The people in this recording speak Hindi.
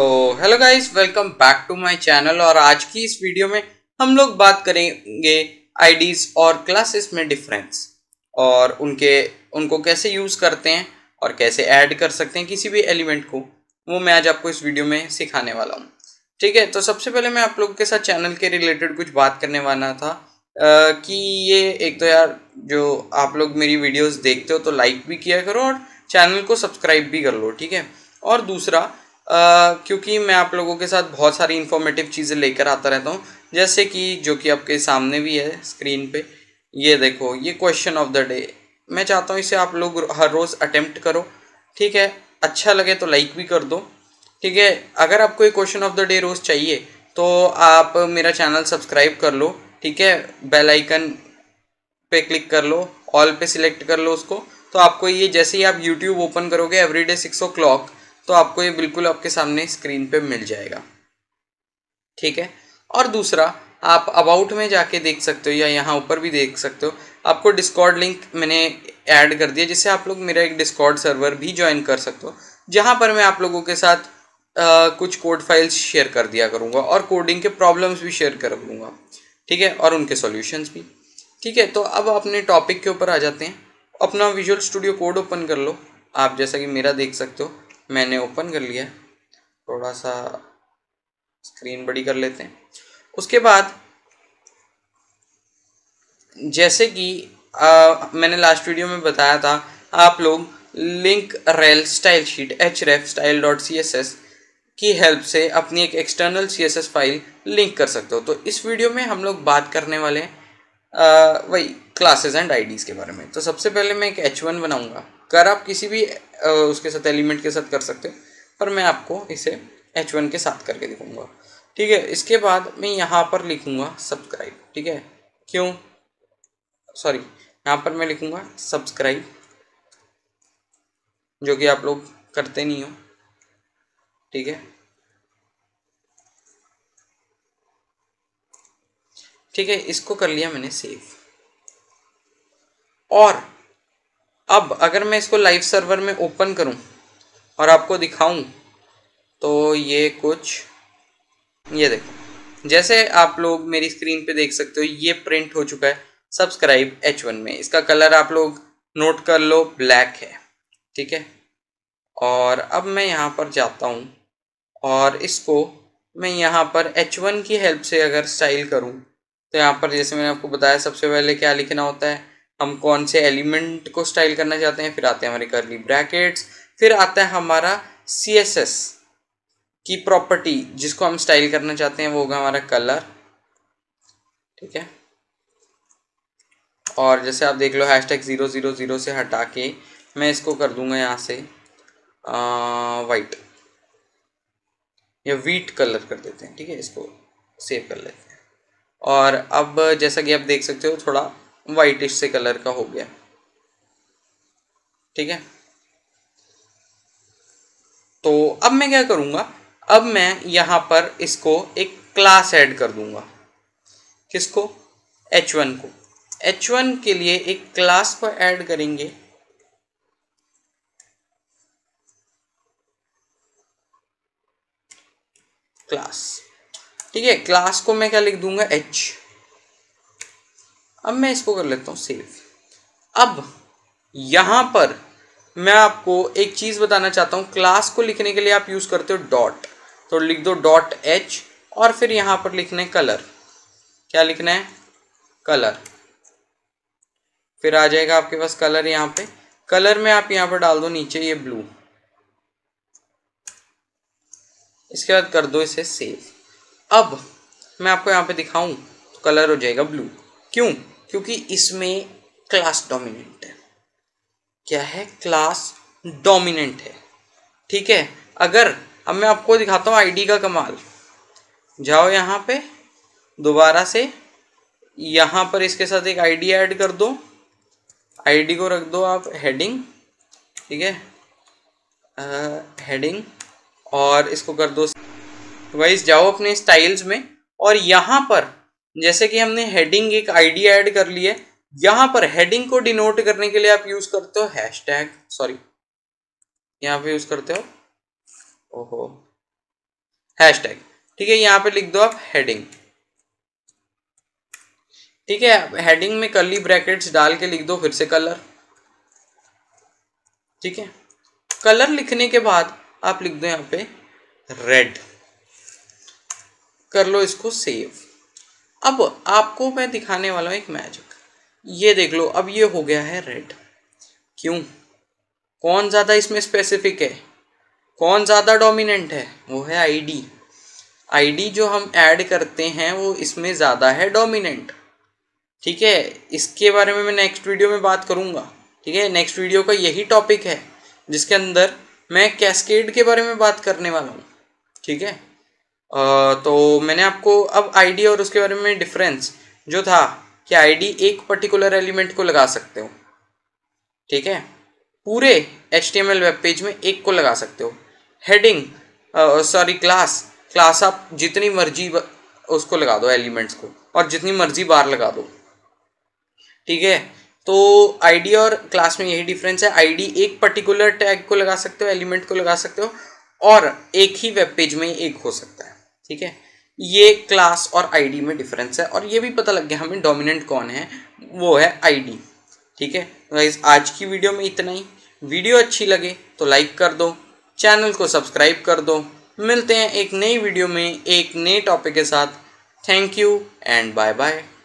तो hello guys, welcome back to my channel. और आज की इस वीडियो में हम लोग बात करेंगे आईडीज और क्लासेस में डिफरेंस और उनको कैसे यूज़ करते हैं और कैसे ऐड कर सकते हैं किसी भी एलिमेंट को, वो मैं आज आपको इस वीडियो में सिखाने वाला हूँ। ठीक है, तो सबसे पहले मैं आप लोगों के साथ चैनल के रिलेटेड कुछ बात करने वाला था कि ये एक तो यार जो आप लोग मेरी वीडियोस देखते हो तो लाइक भी किया करो और चैनल को सब्सक्राइब भी कर लो। ठीक है, और दूसरा क्योंकि मैं आप लोगों के साथ बहुत सारी इन्फॉर्मेटिव चीज़ें लेकर आता रहता हूँ, जैसे कि जो कि आपके सामने भी है स्क्रीन पे, ये देखो, ये क्वेश्चन ऑफ द डे। मैं चाहता हूँ इसे आप लोग हर रोज़ अटेम्प्ट करो। ठीक है, अच्छा लगे तो लाइक भी कर दो। ठीक है, अगर आपको ये क्वेश्चन ऑफ द डे रोज़ चाहिए तो आप मेरा चैनल सब्सक्राइब कर लो। ठीक है, बेल आइकन पे क्लिक कर लो, ऑल पे सिलेक्ट कर लो उसको, तो आपको ये जैसे ही आप यूट्यूब ओपन करोगे एवरीडे 6 o'clock तो आपको ये बिल्कुल आपके सामने स्क्रीन पे मिल जाएगा। ठीक है, और दूसरा आप अबाउट में जाके देख सकते हो या यहाँ ऊपर भी देख सकते हो, आपको डिस्कॉर्ड लिंक मैंने ऐड कर दिया जिससे आप लोग मेरा एक डिस्कॉर्ड सर्वर भी ज्वाइन कर सकते हो, जहाँ पर मैं आप लोगों के साथ कुछ कोड फाइल्स शेयर कर दिया करूँगा और कोडिंग के प्रॉब्लम्स भी शेयर कर दूँगा। ठीक है, और उनके सॉल्यूशंस भी। ठीक है, तो अब अपने टॉपिक के ऊपर आ जाते हैं। अपना विजुअल स्टूडियो कोड ओपन कर लो। आप जैसा कि मेरा देख सकते हो, मैंने ओपन कर लिया। थोड़ा सा स्क्रीन बड़ी कर लेते हैं। उसके बाद जैसे कि मैंने लास्ट वीडियो में बताया था, आप लोग link rel stylesheet href style.css की हेल्प से अपनी एक एक्सटर्नल CSS फाइल लिंक कर सकते हो। तो इस वीडियो में हम लोग बात करने वाले हैं वही क्लासेस एंड आईडीज के बारे में। तो सबसे पहले मैं एक H1 बनाऊंगा। कर आप किसी भी उसके साथ एलिमेंट के साथ कर सकते हो, पर मैं आपको इसे H1 के साथ करके दिखाऊंगा। ठीक है, इसके बाद मैं यहाँ पर लिखूँगा सब्सक्राइब। ठीक है, क्यों सॉरी यहाँ पर मैं लिखूँगा सब्सक्राइब, जो कि आप लोग करते नहीं हो। ठीक है, ठीक है, इसको कर लिया मैंने सेव। और अब अगर मैं इसको लाइव सर्वर में ओपन करूं और आपको दिखाऊं तो ये कुछ, ये देखो, जैसे आप लोग मेरी स्क्रीन पे देख सकते हो ये प्रिंट हो चुका है सब्सक्राइब H1 में। इसका कलर आप लोग नोट कर लो, ब्लैक है। ठीक है, और अब मैं यहाँ पर जाता हूँ और इसको मैं यहाँ पर H1 की हेल्प से अगर स्टाइल करूँ तो यहाँ पर जैसे मैंने आपको बताया सबसे पहले क्या लिखना होता है, हम कौन से एलिमेंट को स्टाइल करना चाहते हैं, फिर आते हैं हमारे कर्ली ब्रैकेट्स, फिर आता है हमारा CSS की प्रॉपर्टी जिसको हम स्टाइल करना चाहते हैं, वो होगा हमारा कलर। ठीक है, और जैसे आप देख लो #000 से हटा के मैं इसको कर दूंगा यहाँ से वाइट या वीट कलर कर देते हैं। ठीक है, इसको सेव कर लेते हैं। और अब जैसा कि आप देख सकते हो थोड़ा वाइटिश से कलर का हो गया। ठीक है, तो अब मैं क्या करूँगा, अब मैं यहाँ पर इसको एक क्लास ऐड कर दूँगा। किसको? H1 को। H1 के लिए एक क्लास को ऐड करेंगे। क्लास, ठीक है, क्लास को मैं क्या लिख दूंगा H। अब मैं इसको कर लेता हूँ सेव। अब यहाँ पर मैं आपको एक चीज़ बताना चाहता हूँ, क्लास को लिखने के लिए आप यूज़ करते हो डॉट, तो लिख दो डॉट H और फिर यहाँ पर लिखना है कलर। क्या लिखना है? कलर। फिर आ जाएगा आपके पास कलर, यहाँ पे कलर में आप यहाँ पर डाल दो नीचे ये ब्लू। इसके बाद कर दो इसे सेव। अब मैं आपको यहाँ पे दिखाऊं तो कलर हो जाएगा ब्लू। क्यों? क्योंकि इसमें क्लास डोमिनेंट है। क्या है? क्लास डोमिनेंट है। ठीक है, अगर अब मैं आपको दिखाता हूँ आईडी का कमाल। जाओ यहाँ पे दोबारा से, यहाँ पर इसके साथ एक आईडी ऐड कर दो। आईडी को रख दो आप हेडिंग। ठीक है, हेडिंग, और इसको कर दो वाइज। जाओ अपने स्टाइल्स में और यहाँ पर जैसे कि हमने हेडिंग एक आईडी ऐड कर ली है, यहाँ पर हेडिंग को डिनोट करने के लिए आप यूज़ करते हो हैशटैग, सॉरी यहाँ पे यूज़ करते हो, ओहो हैशटैग, ठीक है। यहाँ पे लिख दो आप हेडिंग, ठीक है। हेडिंग में कर्ली ब्रैकेट्स डाल के लिख दो फिर से कलर, ठीक है। कलर लिखने के बाद आप लिख दो यहाँ पे रेड, कर लो इसको सेव। अब आपको मैं दिखाने वाला हूँ एक मैजिक, ये देख लो। अब ये हो गया है रेड। क्यों? कौन ज़्यादा इसमें स्पेसिफिक है, कौन ज़्यादा डोमिनेंट है? वो है आईडी। आईडी जो हम ऐड करते हैं वो इसमें ज़्यादा है डोमिनेंट, ठीक है। इसके बारे में मैं नेक्स्ट वीडियो में बात करूँगा, ठीक है। नेक्स्ट वीडियो का यही टॉपिक है जिसके अंदर मैं कैस्केड के बारे में बात करने वाला हूँ, ठीक है। तो मैंने आपको अब आईडी और उसके बारे में डिफरेंस जो था कि आईडी एक पर्टिकुलर एलिमेंट को लगा सकते हो, ठीक है, पूरे HTML वेब पेज में एक को लगा सकते हो। हेडिंग सॉरी क्लास आप जितनी मर्जी उसको लगा दो, एलिमेंट्स को, और जितनी मर्जी बार लगा दो, ठीक है। तो आईडी और क्लास में यही डिफरेंस है। आईडी एक पर्टिकुलर टैग को लगा सकते हो, एलिमेंट को लगा सकते हो, और एक ही वेब पेज में एक हो सकता है, ठीक है। ये क्लास और आईडी में डिफरेंस है। और ये भी पता लग गया हमें डोमिनेंट कौन है, वो है आईडी, ठीक है। गाइस आज की वीडियो में इतना ही। वीडियो अच्छी लगे तो लाइक कर दो, चैनल को सब्सक्राइब कर दो। मिलते हैं एक नई वीडियो में एक नए टॉपिक के साथ। Thank you and bye bye.